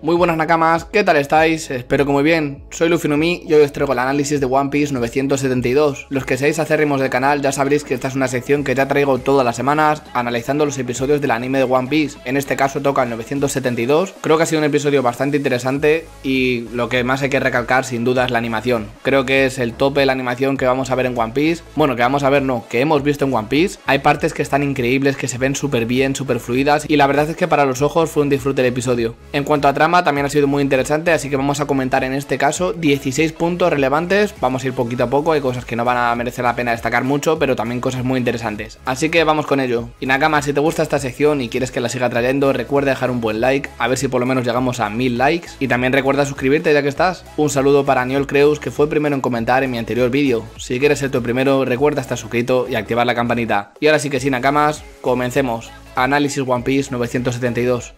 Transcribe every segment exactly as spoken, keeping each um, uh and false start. Muy buenas nakamas, ¿qué tal estáis? Espero que muy bien. Soy Luffy No Mi y hoy os traigo el análisis de One Piece novecientos setenta y dos. Los que seáis acérrimos del canal ya sabréis que esta es una sección que ya traigo todas las semanas analizando los episodios del anime de One Piece. En este caso toca el novecientos setenta y dos. Creo que ha sido un episodio bastante interesante y lo que más hay que recalcar sin duda es la animación. Creo que es el tope de la animación que vamos a ver en One Piece. Bueno, que vamos a ver no, que hemos visto en One Piece. Hay partes que están increíbles, que se ven súper bien, súper fluidas y la verdad es que para los ojos fue un disfrute el episodio. En cuanto a trama, también ha sido muy interesante, así que vamos a comentar en este caso dieciséis puntos relevantes. Vamos a ir poquito a poco, hay cosas que no van a merecer la pena destacar mucho, pero también cosas muy interesantes, así que vamos con ello. Y nakama, si te gusta esta sección y quieres que la siga trayendo, recuerda dejar un buen like, a ver si por lo menos llegamos a mil likes, y también recuerda suscribirte ya que estás. Un saludo para Neil Creus, que fue el primero en comentar en mi anterior vídeo. Si quieres ser tu primero, recuerda estar suscrito y activar la campanita. Y ahora sí que sí, nakamas, comencemos. Análisis One Piece novecientos setenta y dos.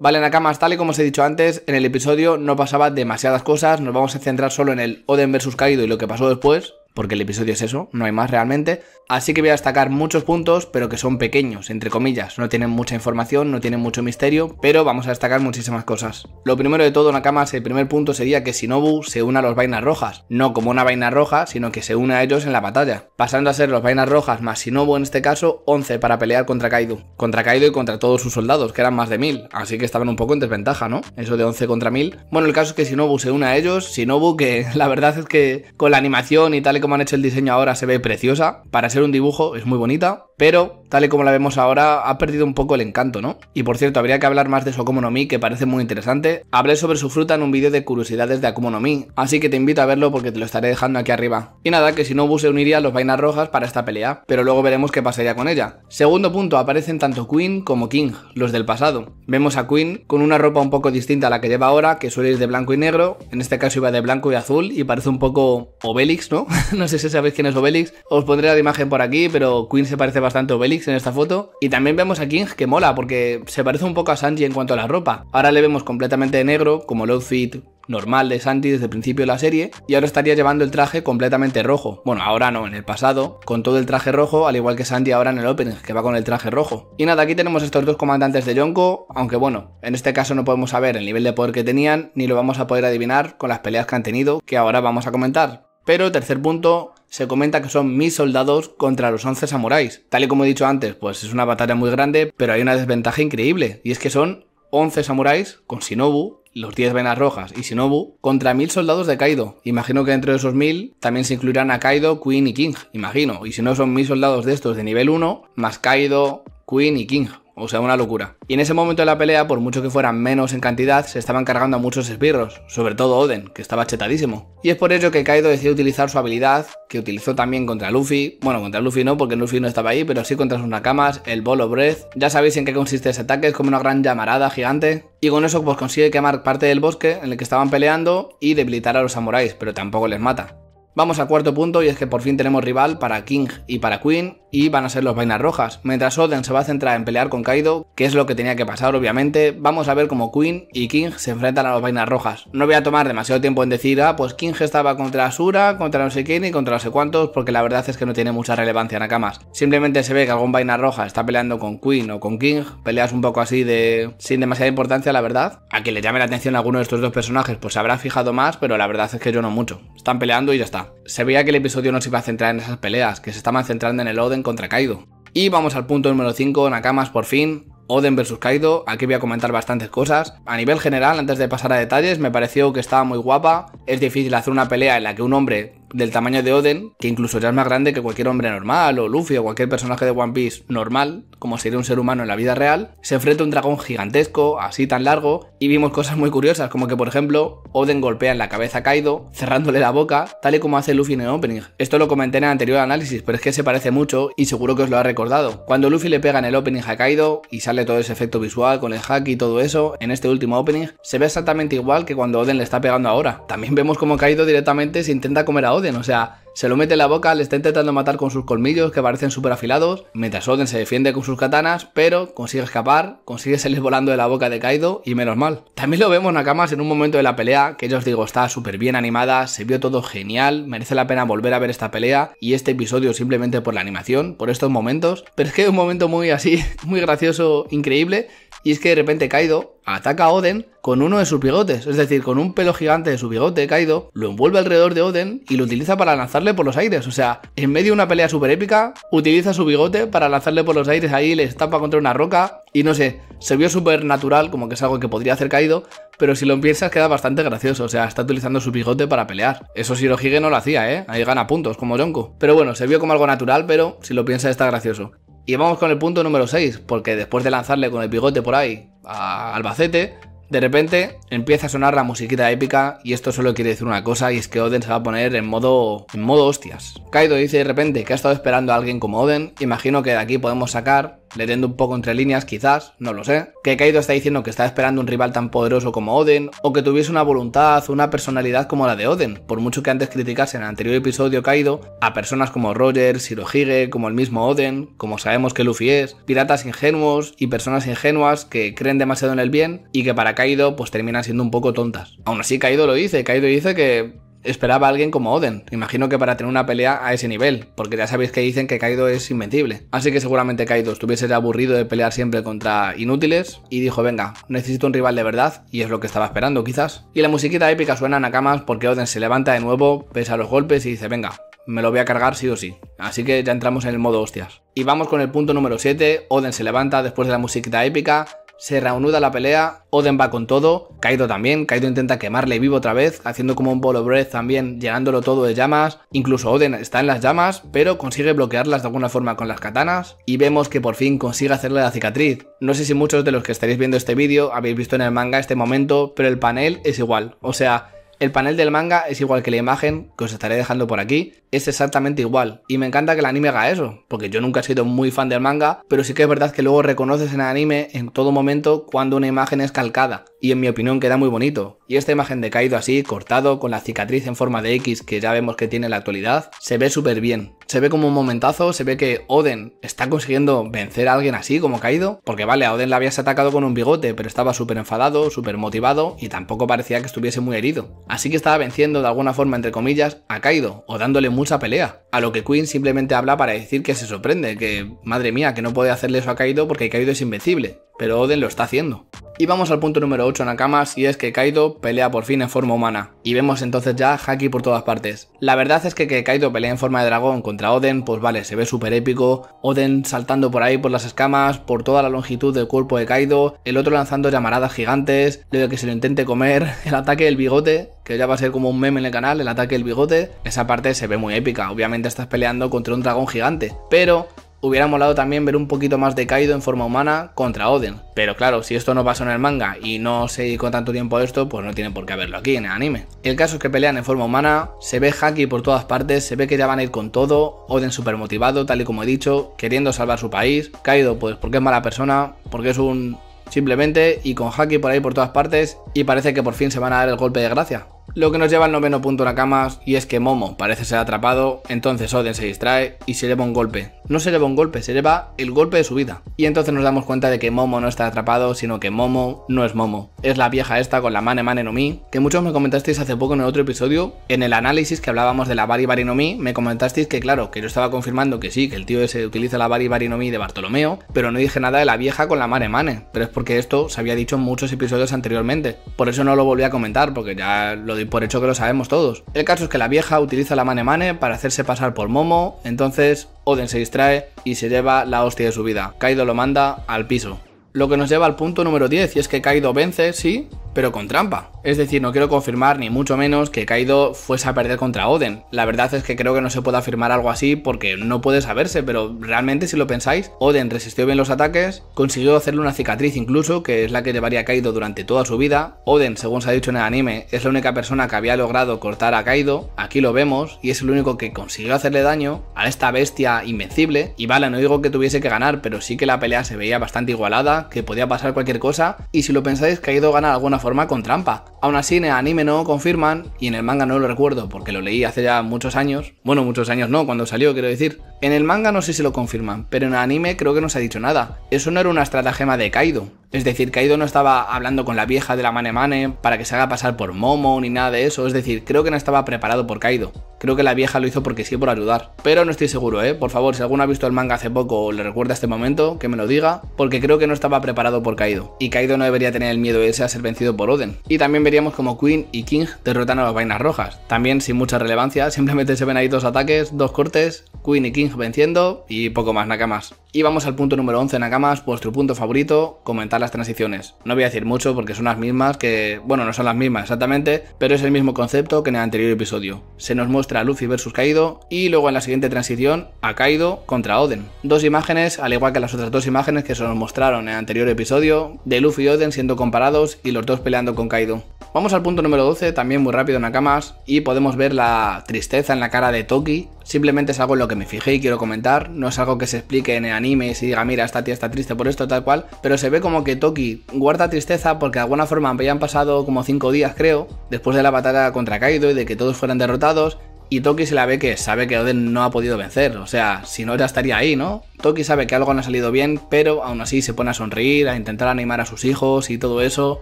Vale, nakamas, tal y como os he dicho antes, en el episodio no pasaba demasiadas cosas, nos vamos a centrar solo en el Oden versus Kaido y lo que pasó después, porque el episodio es eso, no hay más realmente, así que voy a destacar muchos puntos, pero que son pequeños, entre comillas, no tienen mucha información, no tienen mucho misterio, pero vamos a destacar muchísimas cosas. Lo primero de todo, nakamas, el primer punto sería que Shinobu se une a los vainas rojas, no como una vaina roja, sino que se une a ellos en la batalla, pasando a ser los vainas rojas más Shinobu en este caso, once para pelear contra Kaido, contra Kaido y contra todos sus soldados, que eran más de mil, así que estaban un poco en desventaja, ¿no? Eso de once contra mil. Bueno, el caso es que Shinobu se une a ellos. Shinobu, que la verdad es que con la animación y tal y como han hecho el diseño ahora se ve preciosa. Para ser un dibujo es muy bonita, pero tal y como la vemos ahora ha perdido un poco el encanto, ¿no? Y por cierto, habría que hablar más de su Akuma no Mi, que parece muy interesante. Hablé sobre su fruta en un vídeo de curiosidades de Akuma no Mi, así que te invito a verlo porque te lo estaré dejando aquí arriba. Y nada, que Shinobu se uniría a los vainas rojas para esta pelea, pero luego veremos qué pasaría con ella. Segundo punto, aparecen tanto Queen como King, los del pasado. Vemos a Queen Queen, con una ropa un poco distinta a la que lleva ahora, que suele ir de blanco y negro. En este caso iba de blanco y azul y parece un poco Obélix, ¿no? No sé si sabéis quién es Obélix, os pondré la imagen por aquí, pero Queen se parece bastante a Obélix en esta foto. Y también vemos a King, que mola porque se parece un poco a Sanji en cuanto a la ropa. Ahora le vemos completamente de negro, como el outfit normal de Sanji desde el principio de la serie, y ahora estaría llevando el traje completamente rojo. Bueno, ahora no, en el pasado, con todo el traje rojo, al igual que Sanji ahora en el opening, que va con el traje rojo. Y nada, aquí tenemos estos dos comandantes de Yonko, aunque bueno, en este caso no podemos saber el nivel de poder que tenían, ni lo vamos a poder adivinar con las peleas que han tenido, que ahora vamos a comentar. Pero tercer punto, se comenta que son mil soldados contra los once samuráis. Tal y como he dicho antes, pues es una batalla muy grande, pero hay una desventaja increíble, y es que son once samuráis con Shinobu, los diez venas rojas y Shinobu, contra mil soldados de Kaido. Imagino que dentro de esos mil también se incluirán a Kaido, Queen y King, imagino. Y si no, son mil soldados de estos de nivel uno, más Kaido, Queen y King. O sea, una locura. Y en ese momento de la pelea, por mucho que fueran menos en cantidad, se estaban cargando a muchos esbirros, sobre todo Oden, que estaba chetadísimo. Y es por ello que Kaido decidió utilizar su habilidad, que utilizó también contra Luffy. Bueno, contra Luffy no, porque Luffy no estaba ahí, pero sí contra sus nakamas, el Bolo Breath. Ya sabéis en qué consiste ese ataque, es como una gran llamarada gigante. Y con eso pues consigue quemar parte del bosque en el que estaban peleando y debilitar a los samuráis, pero tampoco les mata. Vamos al cuarto punto, y es que por fin tenemos rival para King y para Queen, y van a ser los vainas rojas. Mientras Oden se va a centrar en pelear con Kaido, que es lo que tenía que pasar obviamente, vamos a ver cómo Queen y King se enfrentan a los vainas rojas. No voy a tomar demasiado tiempo en decir, ah, pues King estaba contra Asura, contra no sé quién y contra no sé cuántos, porque la verdad es que no tiene mucha relevancia, nakamas. Simplemente se ve que algún vaina roja está peleando con Queen o con King, peleas un poco así de... sin demasiada importancia, la verdad. A quien le llame la atención a alguno de estos dos personajes pues se habrá fijado más, pero la verdad es que yo no mucho. Están peleando y ya está. Se veía que el episodio no se iba a centrar en esas peleas, que se estaban centrando en el Oden contra Kaido. Y vamos al punto número cinco, nakamas, por fin, Oden versus Kaido. Aquí voy a comentar bastantes cosas. A nivel general, antes de pasar a detalles, me pareció que estaba muy guapa. Es difícil hacer una pelea en la que un hombre del tamaño de Oden, que incluso ya es más grande que cualquier hombre normal, o Luffy, o cualquier personaje de One Piece normal, como sería un ser humano en la vida real, se enfrenta a un dragón gigantesco, así tan largo, y vimos cosas muy curiosas, como que por ejemplo, Oden golpea en la cabeza a Kaido, cerrándole la boca, tal y como hace Luffy en el opening. Esto lo comenté en el anterior análisis, pero es que se parece mucho, y seguro que os lo ha recordado. Cuando Luffy le pega en el opening a Kaido, y sale todo ese efecto visual con el haki y todo eso, en este último opening, se ve exactamente igual que cuando Oden le está pegando ahora. También vemos como Kaido directamente se intenta comer a Oden. O sea, Se lo mete en la boca, le está intentando matar con sus colmillos que parecen súper afilados, mientras Oden se defiende con sus katanas, pero consigue escapar, consigue salir volando de la boca de Kaido y menos mal. También lo vemos Nakamas en un momento de la pelea, que ya os digo, está súper bien animada, se vio todo genial, merece la pena volver a ver esta pelea y este episodio simplemente por la animación, por estos momentos, pero es que es un momento muy así, muy gracioso, increíble, y es que de repente Kaido ataca a Oden con uno de sus bigotes, es decir, con un pelo gigante de su bigote, Kaido lo envuelve alrededor de Oden y lo utiliza para lanzarle por los aires, o sea, en medio de una pelea súper épica, utiliza su bigote para lanzarle por los aires ahí, le estampa contra una roca y no sé, se vio súper natural, como que es algo que podría hacer Kaido, pero si lo piensas queda bastante gracioso, o sea, está utilizando su bigote para pelear. Eso Shirohige no lo hacía, ¿eh? Ahí gana puntos, como Yonko. Pero bueno, se vio como algo natural, pero si lo piensas está gracioso. Y vamos con el punto número seis, porque después de lanzarle con el bigote por ahí a Albacete, de repente empieza a sonar la musiquita épica y esto solo quiere decir una cosa y es que Oden se va a poner en modo, en modo hostias. Kaido dice de repente que ha estado esperando a alguien como Oden, imagino que de aquí podemos sacar, leyendo un poco entre líneas quizás, no lo sé, que Kaido está diciendo que está esperando un rival tan poderoso como Oden o que tuviese una voluntad, una personalidad como la de Oden, por mucho que antes criticase en el anterior episodio Kaido a personas como Roger, Shirohige, como el mismo Oden, como sabemos que Luffy es, piratas ingenuos y personas ingenuas que creen demasiado en el bien y que para Kaido pues terminan siendo un poco tontas. Aún así Kaido lo dice, Kaido dice que esperaba a alguien como Oden, imagino que para tener una pelea a ese nivel, porque ya sabéis que dicen que Kaido es invencible, así que seguramente Kaido estuviese ya aburrido de pelear siempre contra inútiles y dijo venga, necesito un rival de verdad y es lo que estaba esperando quizás. Y la musiquita épica suena, Nakamas, porque Oden se levanta de nuevo, pesa los golpes y dice venga, me lo voy a cargar sí o sí, así que ya entramos en el modo hostias. Y vamos con el punto número siete, Oden se levanta después de la musiquita épica, se reanuda la pelea, Oden va con todo, Kaido también, Kaido intenta quemarle vivo otra vez, haciendo como un Bolo Breath también, llenándolo todo de llamas, incluso Oden está en las llamas, pero consigue bloquearlas de alguna forma con las katanas, y vemos que por fin consigue hacerle la cicatriz. No sé si muchos de los que estaréis viendo este vídeo habéis visto en el manga este momento, pero el panel es igual, o sea, el panel del manga es igual que la imagen que os estaré dejando por aquí, es exactamente igual y me encanta que el anime haga eso, porque yo nunca he sido muy fan del manga, pero sí que es verdad que luego reconoces en el anime en todo momento cuando una imagen es calcada y en mi opinión queda muy bonito. Y esta imagen de Kaido así, cortado, con la cicatriz en forma de X que ya vemos que tiene en la actualidad, se ve súper bien. Se ve como un momentazo, se ve que Oden está consiguiendo vencer a alguien así como Kaido, porque vale, a Oden le habías atacado con un bigote, pero estaba súper enfadado, súper motivado y tampoco parecía que estuviese muy herido. Así que estaba venciendo de alguna forma, entre comillas, a Kaido, o dándole mucha pelea. A lo que Queen simplemente habla para decir que se sorprende, que madre mía, que no puede hacerle eso a Kaido porque Kaido es invencible, pero Oden lo está haciendo. Y vamos al punto número ocho, Nakamas, y es que Kaido pelea por fin en forma humana. Y vemos entonces ya haki por todas partes. La verdad es que que Kaido pelea en forma de dragón contra Oden, pues vale, se ve súper épico. Oden saltando por ahí por las escamas, por toda la longitud del cuerpo de Kaido, el otro lanzando llamaradas gigantes, lo de que se lo intente comer, el ataque del bigote, que ya va a ser como un meme en el canal, el ataque del bigote. Esa parte se ve muy épica, obviamente estás peleando contra un dragón gigante, pero hubiera molado también ver un poquito más de Kaido en forma humana contra Oden. Pero claro, si esto no pasó en el manga y no se dedicó tanto tiempo a esto, pues no tienen por qué verlo aquí en el anime. El caso es que pelean en forma humana, se ve haki por todas partes, se ve que ya van a ir con todo, Oden súper motivado, tal y como he dicho, queriendo salvar su país. Kaido pues porque es mala persona, porque es un simplemente, y con haki por ahí por todas partes, y parece que por fin se van a dar el golpe de gracia. Lo que nos lleva al noveno punto, Nakamas, y es que Momo parece ser atrapado, entonces Oden se distrae y se lleva un golpe. No se lleva un golpe, se lleva el golpe de su vida. Y entonces nos damos cuenta de que Momo no está atrapado, sino que Momo no es Momo. Es la vieja esta con la Mane Mane no Mi, que muchos me comentasteis hace poco en el otro episodio, en el análisis que hablábamos de la Bari Bari no Mi, me comentasteis que claro, que yo estaba confirmando que sí, que el tío ese utiliza la Bari Bari no Mi de Bartolomeo, pero no dije nada de la vieja con la Mane Mane, pero es porque esto se había dicho en muchos episodios anteriormente. Por eso no lo volví a comentar, porque ya lo doy por hecho que lo sabemos todos. El caso es que la vieja utiliza la Mane Mane para hacerse pasar por Momo, entonces Oden se distrae y se lleva la hostia de su vida. Kaido lo manda al piso. Lo que nos lleva al punto número diez, y es que Kaido vence, sí, pero con trampa. Es decir, no quiero confirmar ni mucho menos que Kaido fuese a perder contra Oden. La verdad es que creo que no se puede afirmar algo así porque no puede saberse, pero realmente si lo pensáis, Oden resistió bien los ataques, consiguió hacerle una cicatriz incluso, que es la que llevaría a Kaido durante toda su vida. Oden, según se ha dicho en el anime, es la única persona que había logrado cortar a Kaido, aquí lo vemos, y es el único que consiguió hacerle daño a esta bestia invencible. Y vale, no digo que tuviese que ganar, pero sí que la pelea se veía bastante igualada, que podía pasar cualquier cosa, y si lo pensáis, Kaido gana de alguna forma con trampa. Aún así, en el anime no confirman, y en el manga no lo recuerdo porque lo leí hace ya muchos años. Bueno, muchos años no, cuando salió, quiero decir. En el manga no sé si lo confirman, pero en el anime creo que no se ha dicho nada. Eso no era una estratagema de Kaido. Es decir, Kaido no estaba hablando con la vieja de la Mane Mane para que se haga pasar por Momo ni nada de eso. Es decir, creo que no estaba preparado por Kaido. Creo que la vieja lo hizo porque sí, por ayudar. Pero no estoy seguro, ¿eh? Por favor, si alguno ha visto el manga hace poco o le recuerda este momento, que me lo diga, porque creo que no estaba preparado por Kaido. Y Kaido no debería tener el miedo ese a ser vencido por Oden. Y también veríamos como Queen y King derrotan a las vainas rojas. También sin mucha relevancia, simplemente se ven ahí dos ataques, dos cortes, Queen y King venciendo y poco más, nakamas. Y vamos al punto número once, nakamas, vuestro punto favorito, comentar las transiciones. No voy a decir mucho porque son las mismas que... Bueno, no son las mismas exactamente, pero es el mismo concepto que en el anterior episodio. Se nos muestra a Luffy versus Kaido y luego en la siguiente transición a Kaido contra Oden. Dos imágenes, al igual que las otras dos imágenes que se nos mostraron en el anterior episodio, de Luffy y Oden siendo comparados y los dos peleando con Kaido. Vamos al punto número doce, también muy rápido, nakamas, y podemos ver la tristeza en la cara de Toki. Simplemente es algo en lo que me fijé y quiero comentar, no es algo que se explique en el anime y se diga mira, esta tía está triste por esto, tal cual, pero se ve como que Toki guarda tristeza porque de alguna forma habían pasado como cinco días, creo, después de la batalla contra Kaido y de que todos fueran derrotados, y Toki se la ve que sabe que Oden no ha podido vencer, o sea, si no ya estaría ahí, ¿no? Toki sabe que algo no ha salido bien, pero aún así se pone a sonreír, a intentar animar a sus hijos y todo eso.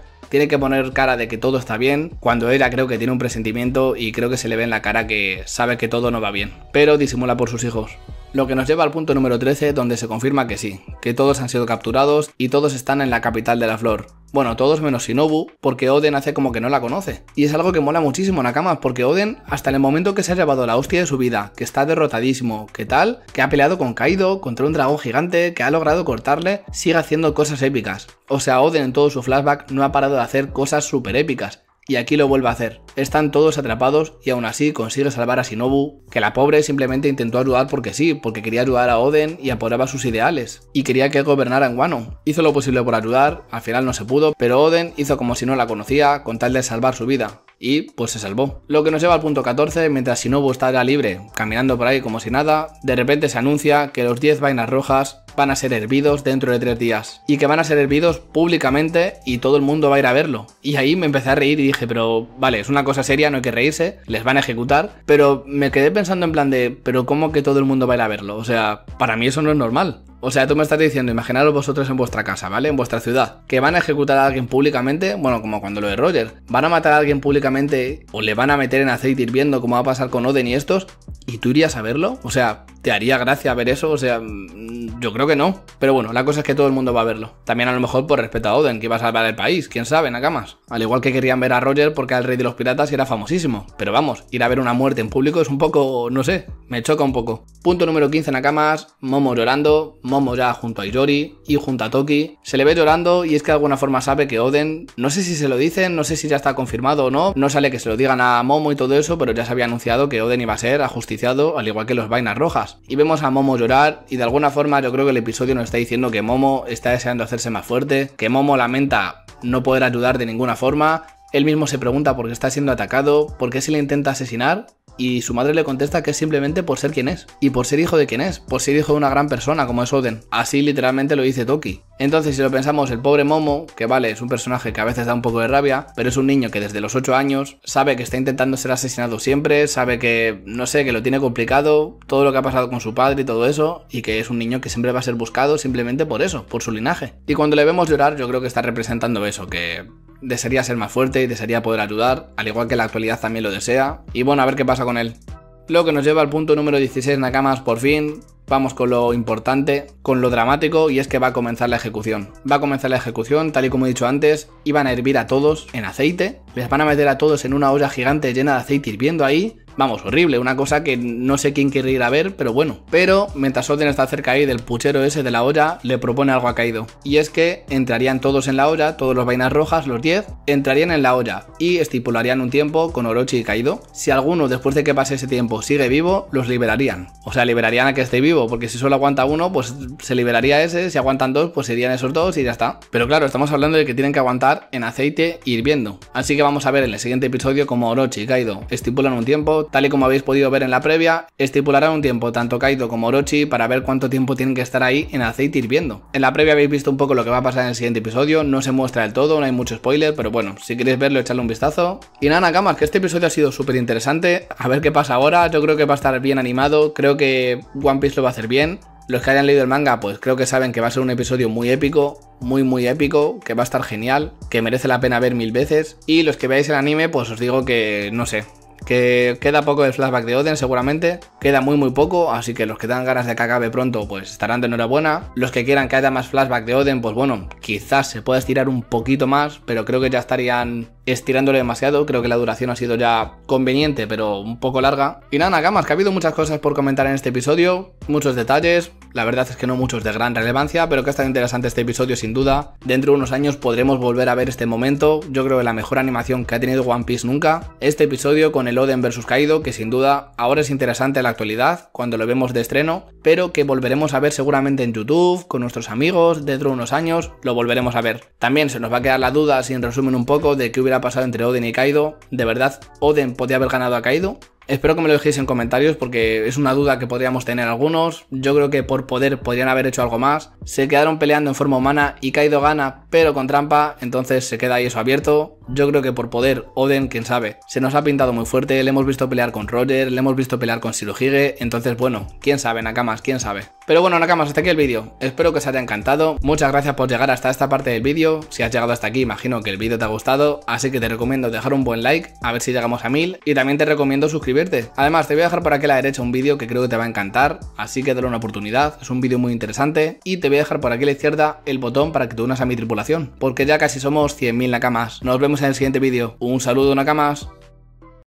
Tiene que poner cara de que todo está bien, cuando ella creo que tiene un presentimiento y creo que se le ve en la cara que sabe que todo no va bien, pero disimula por sus hijos. Lo que nos lleva al punto número trece, donde se confirma que sí, que todos han sido capturados y todos están en la capital de la flor. Bueno, todos menos Shinobu, porque Oden hace como que no la conoce. Y es algo que mola muchísimo, nakamas, porque Oden, hasta en el momento que se ha llevado la hostia de su vida, que está derrotadísimo, que tal, que ha peleado con Kaido, contra un dragón gigante, que ha logrado cortarle, sigue haciendo cosas épicas. O sea, Oden en todo su flashback no ha parado de hacer cosas súper épicas. Y aquí lo vuelve a hacer. Están todos atrapados y aún así consigue salvar a Shinobu, que la pobre simplemente intentó ayudar porque sí, porque quería ayudar a Oden y apoyaba sus ideales, y quería que gobernara en Wano. Hizo lo posible por ayudar, al final no se pudo, pero Oden hizo como si no la conocía con tal de salvar su vida. Y pues se salvó. Lo que nos lleva al punto catorce, mientras Shinobu está ya libre, caminando por ahí como si nada, de repente se anuncia que los diez vainas rojas van a ser hervidos dentro de tres días. Y que van a ser hervidos públicamente y todo el mundo va a ir a verlo. Y ahí me empecé a reír y dije, pero vale, es una cosa seria, no hay que reírse, les van a ejecutar. Pero me quedé pensando en plan de, pero ¿cómo que todo el mundo va a ir a verlo? O sea, para mí eso no es normal. O sea, tú me estás diciendo, imaginaros vosotros en vuestra casa, ¿vale? En vuestra ciudad, que van a ejecutar a alguien públicamente, bueno, como cuando lo de Roger, van a matar a alguien públicamente o le van a meter en aceite hirviendo como va a pasar con Oden y estos, ¿y tú irías a verlo? O sea, ¿te haría gracia ver eso? O sea, yo creo que no. Pero bueno, la cosa es que todo el mundo va a verlo. También a lo mejor por respeto a Oden, que iba a salvar el país, quién sabe, nakamas. Al igual que querían ver a Roger porque era el rey de los piratas y era famosísimo. Pero vamos, ir a ver una muerte en público es un poco, no sé, me choca un poco. Punto número quince, nakamas, Momo llorando... Momo ya junto a Iori y junto a Toki, se le ve llorando y es que de alguna forma sabe que Oden, no sé si se lo dicen, no sé si ya está confirmado o no, no sale que se lo digan a Momo y todo eso, pero ya se había anunciado que Oden iba a ser ajusticiado al igual que los vainas rojas. Y vemos a Momo llorar y de alguna forma yo creo que el episodio nos está diciendo que Momo está deseando hacerse más fuerte, que Momo lamenta no poder ayudar de ninguna forma, él mismo se pregunta por qué está siendo atacado, por qué se le intenta asesinar. Y su madre le contesta que es simplemente por ser quien es. Y por ser hijo de quien es. Por ser hijo de una gran persona como es Oden. Así literalmente lo dice Toki. Entonces si lo pensamos, el pobre Momo, que vale, es un personaje que a veces da un poco de rabia, pero es un niño que desde los ocho años sabe que está intentando ser asesinado siempre, sabe que, no sé, que lo tiene complicado, todo lo que ha pasado con su padre y todo eso, y que es un niño que siempre va a ser buscado simplemente por eso, por su linaje. Y cuando le vemos llorar yo creo que está representando eso, que... desearía ser más fuerte y desearía poder ayudar, al igual que en la actualidad también lo desea. Y bueno, a ver qué pasa con él. Lo que nos lleva al punto número dieciséis, nakamas, por fin... vamos con lo importante, con lo dramático, y es que va a comenzar la ejecución. Va a comenzar la ejecución, tal y como he dicho antes, iban a hervir a todos en aceite, les van a meter a todos en una olla gigante llena de aceite hirviendo ahí. Vamos, horrible, una cosa que no sé quién quiere ir a ver, pero bueno. Pero mientras Oden está cerca ahí del puchero ese de la olla, le propone algo a Kaido. Y es que entrarían todos en la olla, todos los vainas rojas, los diez, entrarían en la olla y estipularían un tiempo con Orochi y Kaido. Si alguno después de que pase ese tiempo sigue vivo, los liberarían. O sea, liberarían a que esté vivo, porque si solo aguanta uno, pues se liberaría ese, si aguantan dos, pues serían esos dos y ya está. Pero claro, estamos hablando de que tienen que aguantar en aceite hirviendo. Así que vamos a ver en el siguiente episodio cómo Orochi y Kaido estipulan un tiempo, Wano, tal y como habéis podido ver en la previa, estipulará un tiempo tanto Kaido como Orochi para ver cuánto tiempo tienen que estar ahí en aceite hirviendo. En la previa habéis visto un poco lo que va a pasar en el siguiente episodio, no se muestra del todo, no hay mucho spoiler, pero bueno, si queréis verlo, echarle un vistazo. Y nada, Nakamas, que este episodio ha sido súper interesante, a ver qué pasa ahora, yo creo que va a estar bien animado, creo que One Piece lo va a hacer bien. Los que hayan leído el manga, pues creo que saben que va a ser un episodio muy épico, muy muy épico, que va a estar genial, que merece la pena ver mil veces. Y los que veáis el anime, pues os digo que, no sé, que queda poco del flashback de Oden seguramente, queda muy muy poco, así que los que tengan ganas de que acabe pronto, pues estarán de enhorabuena. Los que quieran que haya más flashback de Oden, pues bueno, quizás se pueda estirar un poquito más, pero creo que ya estarían estirándole demasiado, creo que la duración ha sido ya conveniente, pero un poco larga. Y nada, Nakamas, que ha habido muchas cosas por comentar en este episodio, muchos detalles, la verdad es que no muchos de gran relevancia, pero que ha estado interesante este episodio sin duda. Dentro de unos años podremos volver a ver este momento, yo creo que la mejor animación que ha tenido One Piece nunca, este episodio con el Oden versus Kaido, que sin duda ahora es interesante en la actualidad, cuando lo vemos de estreno, pero que volveremos a ver seguramente en YouTube, con nuestros amigos, dentro de unos años, lo volveremos a ver. También se nos va a quedar la duda, sin resumen un poco, de qué hubiera pasado entre Oden y Kaido. ¿De verdad Oden podía haber ganado a Kaido? Espero que me lo dejéis en comentarios porque es una duda que podríamos tener algunos. Yo creo que por poder podrían haber hecho algo más. Se quedaron peleando en forma humana y Kaido gana, pero con trampa, entonces se queda ahí eso abierto. Yo creo que por poder, Oden, quién sabe, se nos ha pintado muy fuerte, le hemos visto pelear con Roger, le hemos visto pelear con Shirohige, entonces bueno, quién sabe, Nakamas, quién sabe. Pero bueno, Nakamas, hasta aquí el vídeo, espero que os haya encantado, muchas gracias por llegar hasta esta parte del vídeo, si has llegado hasta aquí imagino que el vídeo te ha gustado, así que te recomiendo dejar un buen like, a ver si llegamos a mil, y también te recomiendo suscribirte. Además, te voy a dejar por aquí a la derecha un vídeo que creo que te va a encantar, así que dale una oportunidad, es un vídeo muy interesante, y te voy a dejar por aquí a la izquierda el botón para que te unas a mi tripulación, porque ya casi somos cien mil Nakamas. Nos vemos en el siguiente vídeo. Un saludo, Nakamas.